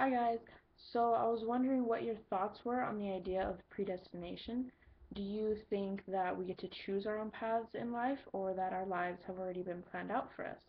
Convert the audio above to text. Hi guys, so I was wondering what your thoughts were on the idea of predestination. Do you think that we get to choose our own paths in life, or that our lives have already been planned out for us?